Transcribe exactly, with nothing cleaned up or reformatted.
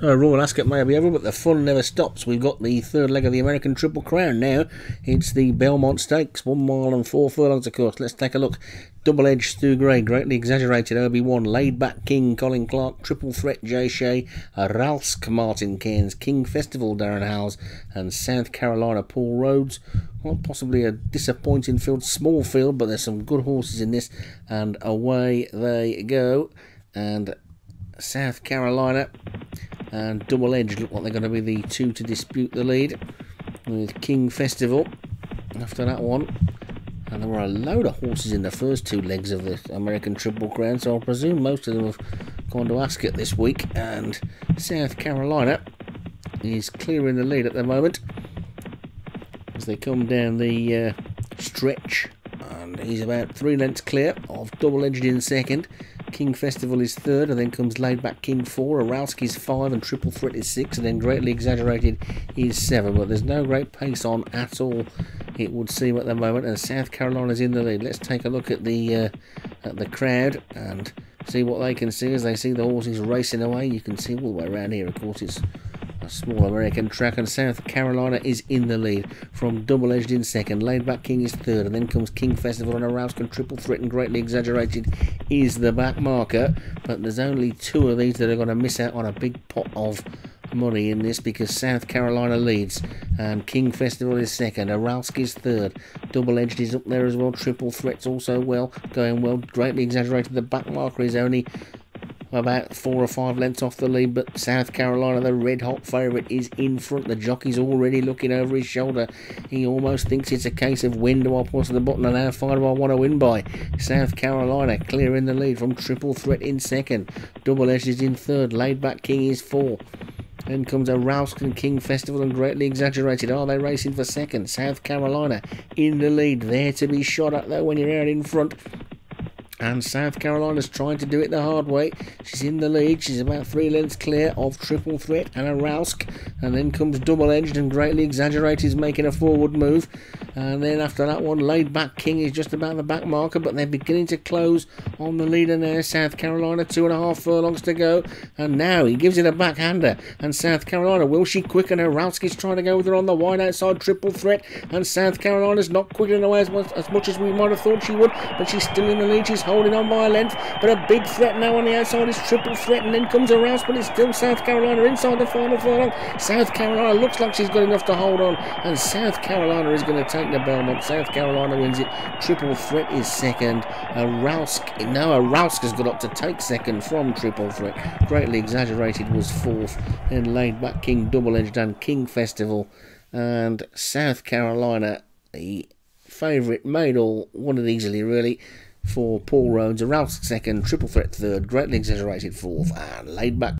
So Royal Ascot may be over, but the fun never stops. We've got the third leg of the American Triple Crown now. It's the Belmont Stakes, one mile and four furlongs of course. Let's take a look. Double-edged Stu Gray, Greatly Exaggerated, O B one, Laid-Back King, Colin Clark, Triple Threat, Jay Shea, Ralsk, Martin Cairns, King Festival, Darren Howells, and South Carolina, Paul Rhodes. Well, possibly a disappointing field, small field, but there's some good horses in this, and away they go. And South Carolina and Double Edge look like they're going to be the two to dispute the lead, with King Festival after that one. And there were a load of horses in the first two legs of the American Triple Crown, so I presume most of them have gone to Ascot this week. And South Carolina is clearing the lead at the moment as they come down the uh, stretch, and he's about three lengths clear of Double Edged in second. King Festival is third, and then comes Laid Back King four, Arowski is five, and Triple Threat is six, and then Greatly Exaggerated is seven. But there's no great pace on at all, it would seem, at the moment, and South Carolina's in the lead. Let's take a look at the uh, at the crowd and see what they can see as they see the horses racing away. You can see all the way around here, of course, it's a small American track, and South Carolina is in the lead from Double Edged in second. Laid Back King is third, and then comes King Festival and Arowski, and Triple Threat and Greatly Exaggerated is the back marker. But there's only two of these that are going to miss out on a big pot of money in this, because South Carolina leads and King Festival is second, Arowski is third, Double Edged is up there as well, Triple Threat's also well going well, Greatly Exaggerated, the back marker, is only about four or five lengths off the lead, but South Carolina, the red hot favourite, is in front. The jockey's already looking over his shoulder. He almost thinks it's a case of when do I push the button and how far do I want to win by. South Carolina clearing the lead from Triple Threat in second, Double Edged is in third, Laid Back King is four. Then comes a Arowski and King Festival and Greatly Exaggerated. Are they racing for second? South Carolina in the lead. There to be shot at though when you're out in front. And South Carolina's trying to do it the hard way. She's in the lead. She's about three lengths clear of Triple Threat and Arowski. And then comes Double Edged, and Greatly Exaggerated is making a forward move. And then after that one, Laid Back King is just about the back marker, but they're beginning to close on the leader there. South Carolina, two and a half furlongs to go, and now he gives it a backhander. And South Carolina, will she quicken? Arowski's trying to go with her on the wide outside, Triple Threat, and South Carolina's not quickening away as much, as much as we might have thought she would, but she's still in the lead. She's holding on by a length, but a big threat now on the outside is Triple Threat, and then comes Arowski, but it's still South Carolina inside the final furlong. South Carolina looks like she's got enough to hold on, and South Carolina is going to take the Belmont. South Carolina wins it. Triple Threat is second. Arowski, now Arowski has got up to take second from Triple Threat. Greatly Exaggerated was fourth. Then Laid Back King, Double Edged, and King Festival. And South Carolina, the favourite, made all one of easily really for Paul Rhodes. Arowski second, Triple Threat third, Greatly Exaggerated fourth, and Laid Back